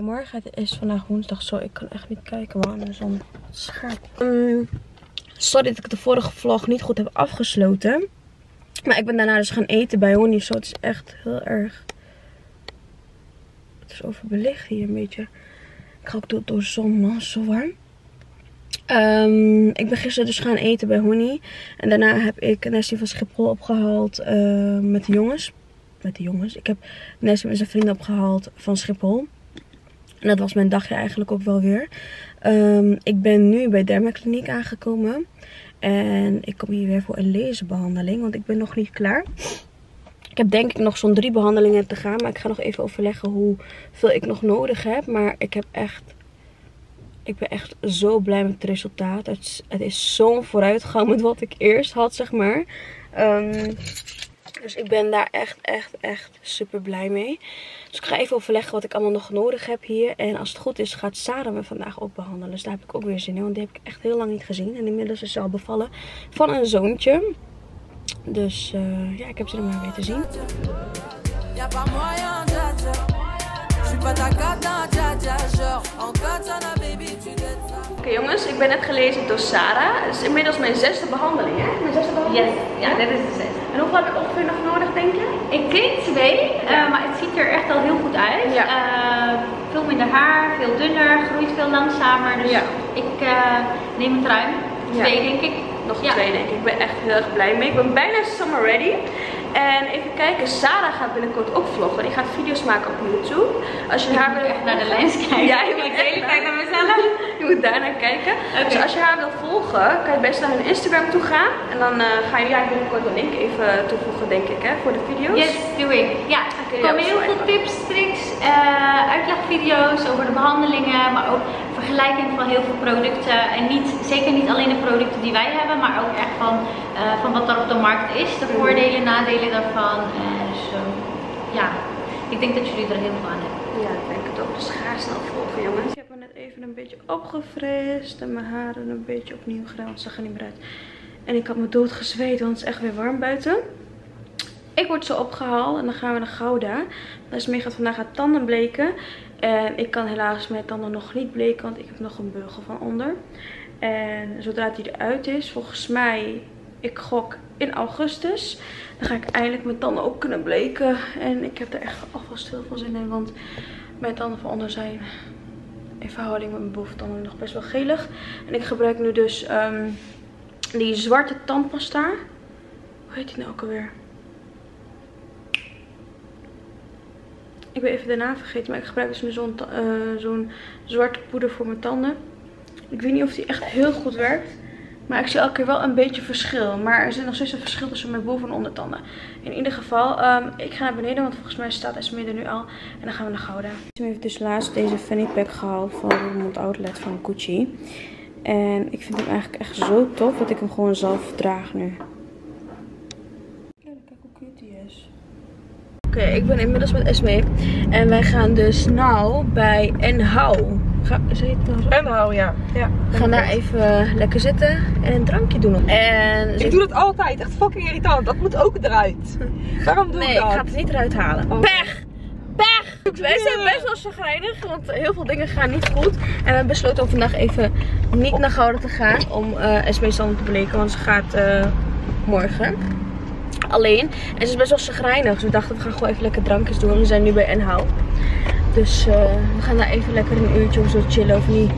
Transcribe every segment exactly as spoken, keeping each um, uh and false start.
Goedemorgen, het is vandaag woensdag. Zo, ik kan echt niet kijken, man. De zon scherp. Um, sorry dat ik de vorige vlog niet goed heb afgesloten. Maar ik ben daarna dus gaan eten bij Honi. Zo, het is echt heel erg... Het is overbelicht hier een beetje. Ik ga ook door, door de zon, man. Zo warm. Um, ik ben gisteren dus gaan eten bij Honi. En daarna heb ik Nessie van Schiphol opgehaald uh, met de jongens. Met de jongens. Ik heb Nessie met zijn vrienden opgehaald van Schiphol. En dat was mijn dagje eigenlijk ook wel weer. Um, ik ben nu bij Dermakliniek aangekomen. En ik kom hier weer voor een laserbehandeling. Want ik ben nog niet klaar. Ik heb denk ik nog zo'n drie behandelingen te gaan. Maar ik ga nog even overleggen hoeveel ik nog nodig heb. Maar ik heb echt... Ik ben echt zo blij met het resultaat. Het is, het is zo'n vooruitgang met wat ik eerst had, zeg maar. Um, dus ik ben daar echt, echt, echt super blij mee. Dus ik ga even overleggen wat ik allemaal nog nodig heb hier. En als het goed is, gaat Sarah me vandaag ook behandelen. Dus daar heb ik ook weer zin in, want die heb ik echt heel lang niet gezien. En inmiddels is ze al bevallen van een zoontje. Dus uh, ja, ik heb ze er maar weer te zien. Ja, Oké okay, jongens, ik ben net gelezen door Sarah. Het is inmiddels mijn zesde behandeling, hè? Mijn zesde behandeling? Yes. Ja, ja, dit is de zesde. En hoeveel heb ik ongeveer nog nodig, denk je? Ik denk twee, ja. uh, maar het ziet er echt al heel goed uit. Ja. Uh, veel minder haar, veel dunner, groeit veel langzamer. Dus ja. ik uh, neem het ruim. Twee, ja. denk ik. Nog ja. twee, denk ik. Ik ben echt heel erg blij mee. Ik ben bijna summer ready. En even kijken, Sarah gaat binnenkort ook vloggen. Die gaat video's maken op YouTube. Als je ik haar wil... echt naar de lijns kijken. Ja, je moet de hele tijd naar mezelf. Je moet daar naar kijken. Okay. Dus als je haar wil volgen, kan je best naar hun Instagram toe gaan. En dan uh, ga je haar binnenkort een link even toevoegen, denk ik, hè, voor de video's. Yes, doe ik. Ja, er okay, komen heel veel tips, tricks, uh, uitlegvideo's over de behandelingen. Maar ook vergelijking van heel veel producten. En niet, zeker niet alleen de producten die wij hebben, maar ook echt van, uh, van wat er op de markt is. De voordelen, nadelen. Daarvan. En zo. Ja, ik denk dat jullie er heel veel aan hebben. Ja, ik denk het ook. Dus ga snel volgen, jongens. Ik heb me net even een beetje opgefrist en mijn haren een beetje opnieuw gedaan, want het zag er niet meer uit. En ik had me dood gezweet, want het is echt weer warm buiten. Ik word zo opgehaald en dan gaan we naar Gouda. Esmee gaat vandaag haar tanden bleken. En ik kan helaas mijn tanden nog niet bleken, want ik heb nog een beugel van onder. En zodra die eruit is, volgens mij... Ik gok in augustus. Dan ga ik eindelijk mijn tanden ook kunnen bleken. En ik heb er echt alvast heel veel zin in. Want mijn tanden van onder zijn in verhouding met mijn boventanden nog best wel gelig. En ik gebruik nu dus um, die zwarte tandpasta. Hoe heet die nou ook alweer? Ik ben even de naam vergeten. Maar ik gebruik dus nu zo'n uh, zo'n zwarte poeder voor mijn tanden. Ik weet niet of die echt heel goed werkt. Maar ik zie elke keer wel een beetje verschil. Maar er zit nog steeds een verschil tussen mijn boven- en ondertanden. In ieder geval, um, ik ga naar beneden. Want volgens mij staat Esmee er nu al. En dan gaan we naar Gouda. Ik heb dus laatst deze fanny pack gehaald van Roermond Outlet van Gucci. En ik vind hem eigenlijk echt zo tof dat ik hem gewoon zelf draag nu. Kijk hoe cute hij is. Oké, okay, ik ben inmiddels met Esmee. En wij gaan dus nou bij Enhow. Ga, is het nou zo? Enhow, ja. ja we gaan daar even lekker zitten en een drankje doen. En ik doe dat altijd. Echt fucking irritant. Dat moet ook eruit. Waarom doe nee, ik dat? Nee, ik ga het niet eruit halen. Oh. Pech! Pech! Wij zijn best wel chagrijnig, want heel veel dingen gaan niet goed. En we hebben besloten om vandaag even niet naar Gouden te gaan om uh, Esmee's tanden te bleken, want ze gaat uh, morgen. Alleen. En ze is best wel chagrijnig. Dus we dachten, we gaan gewoon even lekker drankjes doen. We zijn nu bij Enhow. Dus uh, we gaan daar even lekker een uurtje of zo chillen, of niet?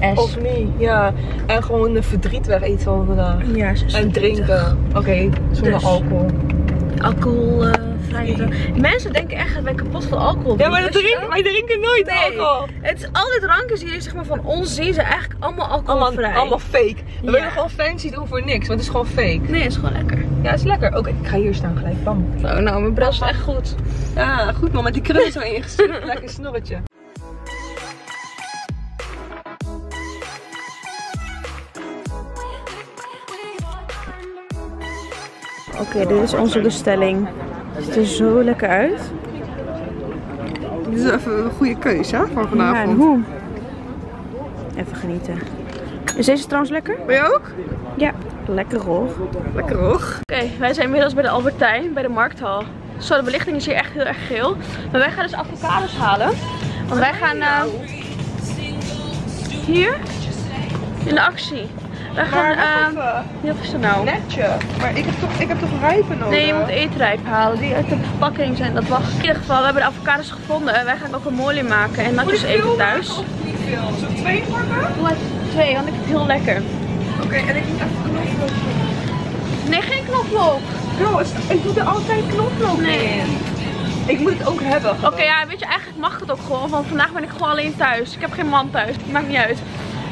Ash. Of niet, ja. En gewoon de verdriet weg eten van vandaag. Ja, en drinken. Oké, okay, zonder dus. alcohol. Alcoholvrije uh, drank. Mensen denken echt dat wij kapot van alcohol drinken. Ja, maar dat drinken, wij drinken nooit nee. alcohol. Het is altijd drankjes die zeg maar, van ons zien, zijn eigenlijk allemaal alcoholvrij. Allemaal, allemaal fake. We willen ja. gewoon fancy doen voor niks, want het is gewoon fake. Nee, het is gewoon lekker. Ja, het is lekker. Oké, okay, ik ga hier staan gelijk. Bam. Zo, nou, mijn bril is echt goed. Ja, goed man, met die krullen zo ingestuurd. Lekker snorretje. Oké, okay, dit is onze bestelling. Het ziet er zo lekker uit. Dit is even een goede keuze, hè, voor vanavond. Ja, en hoe? Even genieten. Is deze trouwens lekker? Ben je ook? Ja. Lekker hoor. Lekker hoor. Oké, okay, wij zijn inmiddels bij de Albert Heijn, bij de markthal. Zo, de belichting is hier echt heel erg geel. Maar wij gaan dus avocados halen. Want wij gaan uh, hier in de actie. Wij gaan, uh, ja, wat is dat nou? Netje. Maar ik heb toch, ik heb toch rijpen nodig? Nee, je moet eetrijp halen. Die uit de verpakking zijn, dat wacht. In ieder geval, we hebben de avocados gevonden. En wij gaan ook een molie maken. En dat is even thuis. Moet ik veel maken of niet veel? Zullen we twee pakken? Doe maar twee, want ik vind het heel lekker. Oké, okay, en ik moet even knoflook. Nee, geen knoflook. Bro, ik doe er altijd knoflook in. Nee. Ik moet het ook hebben. Oké, okay, ja, weet je, eigenlijk mag het ook gewoon. Want vandaag ben ik gewoon alleen thuis. Ik heb geen man thuis. Maakt niet uit.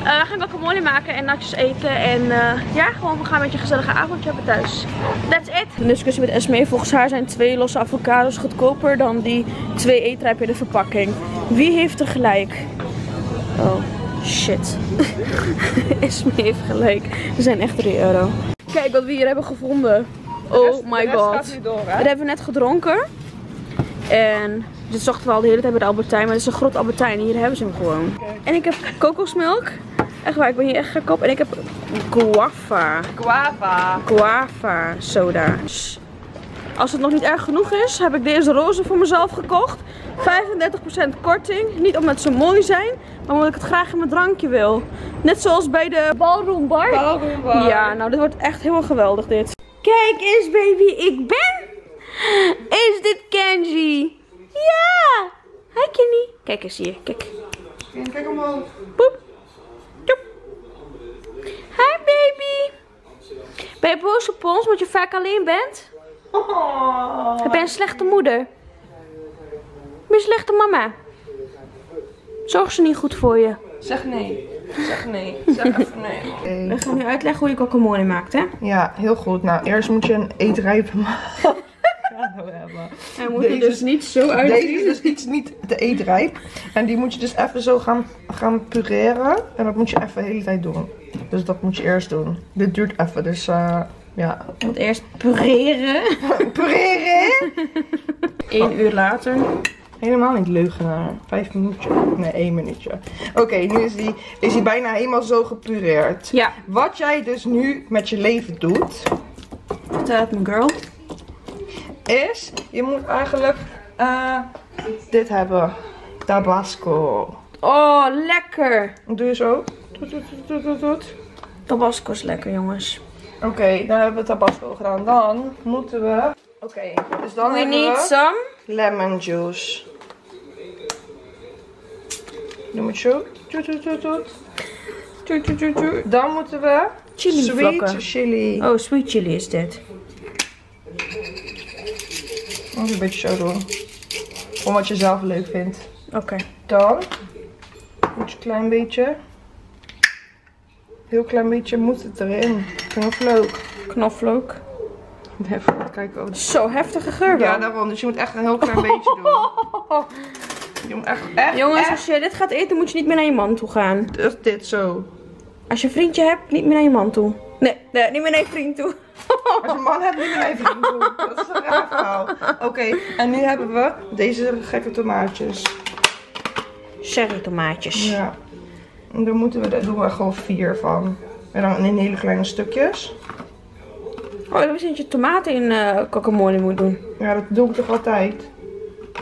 Uh, we gaan guacamole maken en natjes eten en uh, ja, gewoon we gaan met je gezellige avondje hebben thuis. That's it! Een discussie met Esmee. Volgens haar zijn twee losse avocados goedkoper dan die twee eetrijpen in de verpakking. Wie heeft er gelijk? Oh, shit. Esmee heeft gelijk. We zijn echt drie euro. Kijk wat we hier hebben gevonden. Oh my god. Dat hebben we net gedronken. En dit zochten we al de hele tijd bij de Albert Heijn, maar dit is een groot Albert Heijn en hier hebben ze hem gewoon. Okay. En ik heb kokosmelk. Echt waar, ik ben hier echt gek op. En ik heb guava. Guava. Guava soda. Als het nog niet erg genoeg is, heb ik deze rozen voor mezelf gekocht. vijfendertig procent korting. Niet omdat ze mooi zijn, maar omdat ik het graag in mijn drankje wil. Net zoals bij de Ballroom bar. Ballroom bar. Ja, nou dit wordt echt helemaal geweldig dit. Kijk eens baby, ik ben... Is dit Kenji? Ja! Hi Kenji! Kijk eens hier, kijk. Kijk omhoog. Boep. Joep. Hi baby! Ben je boos op ons omdat je vaak alleen bent? Oh. Ik ben een slechte moeder. Ik ben een slechte mama. Zorg ze niet goed voor je. Zeg nee. Zeg nee. Zeg even nee. Okay. We gaan nu uitleggen hoe je guacamole maakt, hè? Ja, heel goed. Nou, eerst moet je een eetrijpe maken. En moet je dus niet zo uitzien. Deze is dus niet, niet de eetrijp. En die moet je dus even zo gaan, gaan pureren. En dat moet je even de hele tijd doen. Dus dat moet je eerst doen. Dit duurt even, dus uh, ja. Je moet eerst pureren. Pureren? Eén oh. uur later. Helemaal niet leugenaar. Vijf minuutje. Nee, één minuutje. Oké, okay, nu is die, is die bijna helemaal zo gepureerd. Ja. Wat jij dus nu met je leven doet. Vertel het me, girl. Is, je moet eigenlijk uh, dit hebben. Tabasco. Oh, lekker. Doe je zo. Doet, doet, doet, doet, doet. Tabasco is lekker, jongens. Oké, okay, dan hebben we tabasco gedaan. Dan moeten we... Oké, okay, dus dan we hebben need we some lemon juice. Dan moet je zo. Doet, doet, doet, doet. Doet, doet, doet, doet. Dan moeten we chili sweet vlokken. Chili. Oh, sweet chili is dit. Moet een beetje zo doen. Om wat je zelf leuk vindt. Oké. Okay. Dan moet je een klein beetje. Heel klein beetje moet het erin. Knoflook. Knoflook. Even kijken. Oh, zo heftige geur wel. Ja, daarom. Dus je moet echt een heel klein beetje doen. Je moet echt, echt, Jongens, echt. Als je dit gaat eten moet je niet meer naar je man toe gaan. Dus dit zo. Als je een vriendje hebt, niet meer naar je man toe. Nee, nee, niet meer naar je vriend toe. Als je een man hebt, niet meer even doen. Dat is een raar verhaal. Oké, okay, en nu hebben we deze gekke tomaatjes. Cherry tomaatjes. Ja. En daar, moeten we, daar doen we gewoon vier van. En dan in hele kleine stukjes. Oh, ik wist niet dat je tomaten in uh, guacamole moet doen. Ja, dat doe ik toch altijd?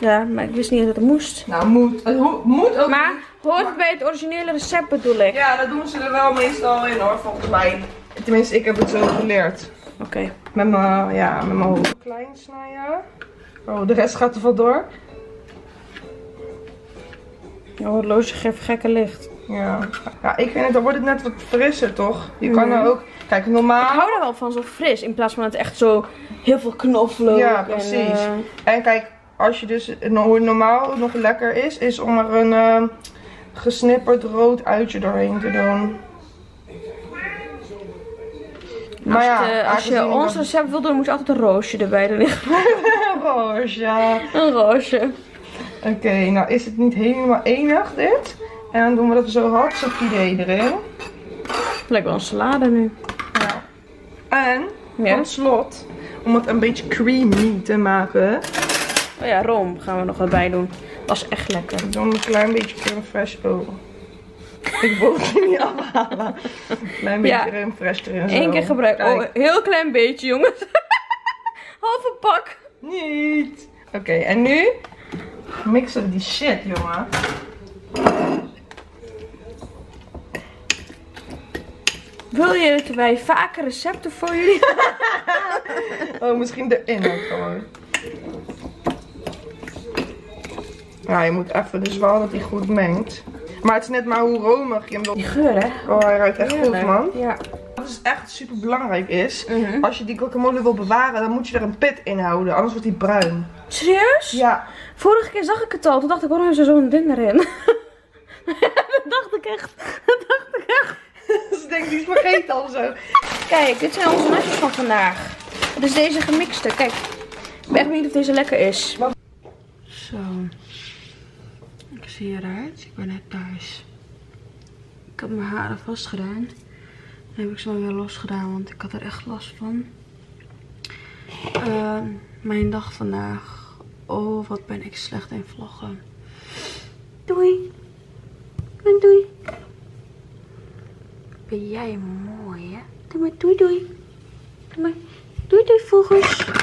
Ja, maar ik wist niet dat het moest. Nou, moet. Het ho moet ook. Maar hoort maar... bij het originele recept bedoel ik. Ja, dat doen ze er wel meestal in hoor, volgens mij. Tenminste, ik heb het zo geleerd. Oké. Okay. Met mijn, ja, met mijn hoofd. Klein snijden. Oh, de rest gaat er vandoor. Je horloge geeft gekke licht. Ja. Ja, ik vind het, dan wordt het net wat frisser, toch? Je mm. kan er ook... Kijk, normaal... Ik hou er wel van, zo fris. In plaats van het echt zo heel veel knoflook. Ja, precies. En, uh... en kijk, als je dus... Hoe normaal nog lekker is, is om er een uh, gesnipperd rood uitje doorheen te doen. Als, maar ja, het, als je ons dan... recept wil doen, moet je altijd een roosje erbij doen. Een roosje. Een roosje. Oké, okay, nou is het niet helemaal enig dit. En dan doen we dat zo hard, zo'n idee erin. Lijkt wel een salade nu. Ja. En, ja. Tot slot, om het een beetje creamy te maken. Oh ja, room gaan we nog wat bij doen. Dat is echt lekker. Dan doen we een klein beetje crème fraîche over. Ik wil het niet afhalen. Klein beetje ja. Een fresh erin. Eén keer gebruiken. Oh, heel klein beetje, jongens. Halve pak. Niet. Oké, okay, en nu Mixen die shit, jongen. Wil je dat wij vaker recepten voor jullie? Oh, misschien de inhoud gewoon. Ja, je moet even de zwaal dat hij goed mengt. Maar het is net maar hoe romig je hem dan... Die geur, hè? Oh, hij ruikt echt Heerlijk. goed, man. Ja. Wat dus echt super belangrijk is, mm-hmm. als je die guacamole wil bewaren, dan moet je er een pit in houden. Anders wordt die bruin. Serieus? Ja. Vorige keer zag ik het al. Toen dacht ik, waarom is er zo'n ding erin? Dat dacht ik echt. Dat dacht ik echt. Dus ik denk, die spaghetti al zo. Kijk, dit zijn onze natjes van vandaag. Het is deze gemixte. Kijk. Ik ben echt benieuwd of deze lekker is. Zo. Ik zie eruit. Ik ben net thuis. Ik heb mijn haren vastgedaan. Dan heb ik ze wel weer los gedaan, want ik had er echt last van. Uh, mijn dag vandaag. Oh, wat ben ik slecht in vloggen. Doei. En doei. Ben jij mooi, hè? Doe maar doei doei. Doe maar doei doei vogels.